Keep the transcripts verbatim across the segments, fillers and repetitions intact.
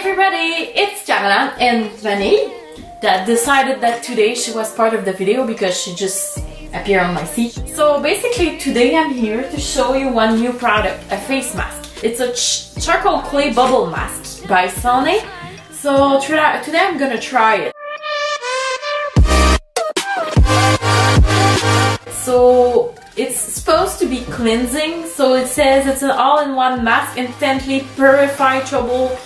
everybody, it's Jagana and Vani that decided that today she was part of the video because she just appeared on my seat. So basically today I'm here to show you one new product, a face mask. It's a ch charcoal clay bubble mask by SOO'AE. So try today I'm gonna try it. So it's supposed to be cleansing, so it says it's an all-in-one mask instantly purify troubled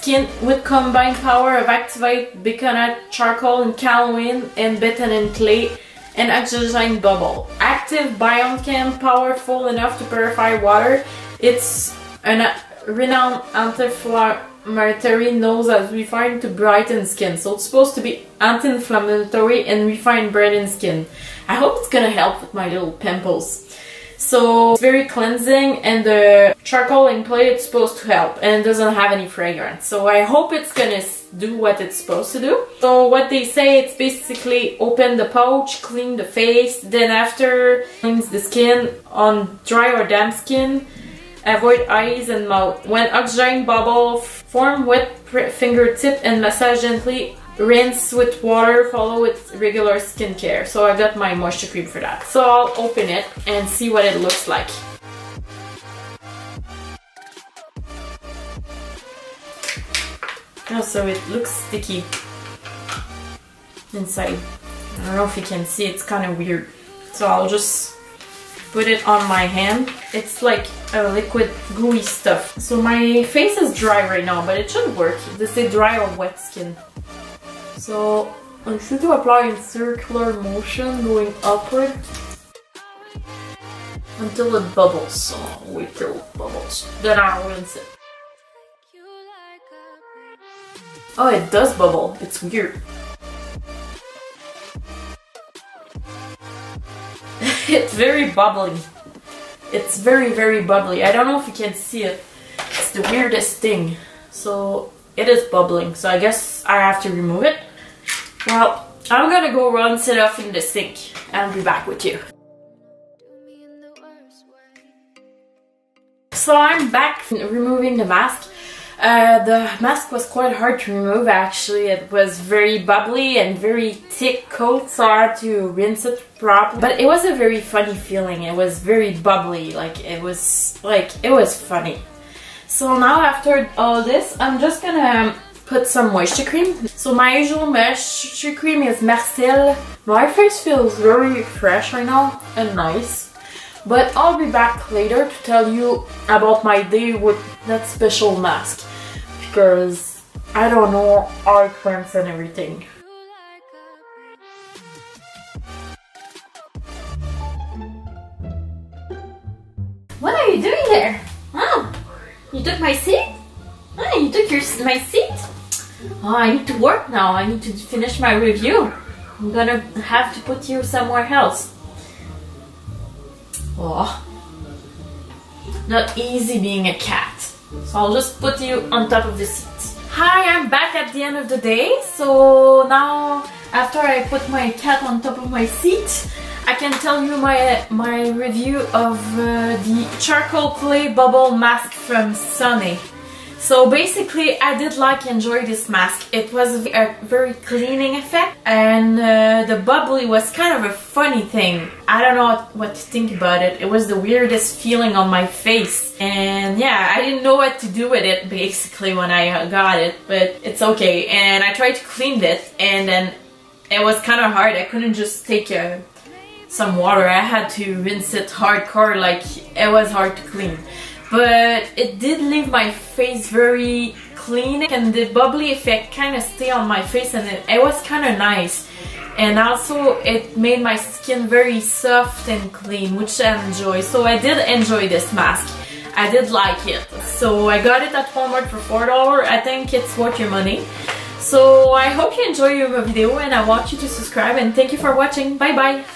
skin with combined power of activate bicarbonate, charcoal and kaolin and betanin clay and oxygen bubble. Active biochem, powerful enough to purify water. It's a renowned anti-inflammatory nose as refined to brighten skin. So it's supposed to be anti-inflammatory and refined brightening skin. I hope it's gonna help with my little pimples. So it's very cleansing and the charcoal in clay it's supposed to help and it doesn't have any fragrance. So I hope it's gonna do what it's supposed to do. So what they say, it's basically open the pouch, clean the face, then after cleans the skin on dry or damp skin, avoid eyes and mouth. When oxygen bubble form wet fingertip and massage gently. Rinse with water, follow with regular skincare. So I got my moisture cream for that. So I'll open it and see what it looks like. Oh, so it looks sticky inside. I don't know if you can see, it's kind of weird. So I'll just put it on my hand. It's like a liquid gooey stuff. So my face is dry right now, but it should work. They say dry or wet skin. So I need to apply in circular motion going upward until it bubbles. So I'll wait till it bubbles. Then I'll rinse it. Oh, it does bubble. It's weird. It's very bubbly. It's very, very bubbly. I don't know if you can see it. It's the weirdest thing. So it is bubbling. So I guess I have to remove it. Well, I'm gonna go rinse it off in the sink. I'll be back with you. So I'm back from removing the mask. Uh, the mask was quite hard to remove actually. It was very bubbly and very thick coat, so I had to rinse it properly. But it was a very funny feeling. It was very bubbly. Like it was like it was funny. So now after all this, I'm just gonna put some moisture cream. So my usual moisture cream is Marcel. My face feels very fresh right now and nice. But I'll be back later to tell you about my day with that special mask. Because I don't know all creams and everything. What are you doing there? Huh? You took my seat? Oh, you took your, my seat? Oh, I need to work now. I need to finish my review. I'm gonna have to put you somewhere else. Oh, not easy being a cat. So I'll just put you on top of the seat. Hi, I'm back at the end of the day. So now, after I put my cat on top of my seat, I can tell you my my review of uh, the charcoal clay bubble mask from SOO'AE. So basically, I did like enjoy this mask. It was a very cleaning effect, and uh, the bubbly was kind of a funny thing. I don't know what to think about it. It was the weirdest feeling on my face, and yeah, I didn't know what to do with it basically when I got it. But it's okay, and I tried to clean it, and then it was kind of hard. I couldn't just take a some water. I had to rinse it hardcore, like it was hard to clean. But it did leave my face very clean and the bubbly effect kind of stayed on my face and it, it was kind of nice. And also it made my skin very soft and clean, which I enjoy. So I did enjoy this mask. I did like it. So I got it at Walmart for four dollars. I think it's worth your money. So I hope you enjoy your video and I want you to subscribe and thank you for watching. Bye bye!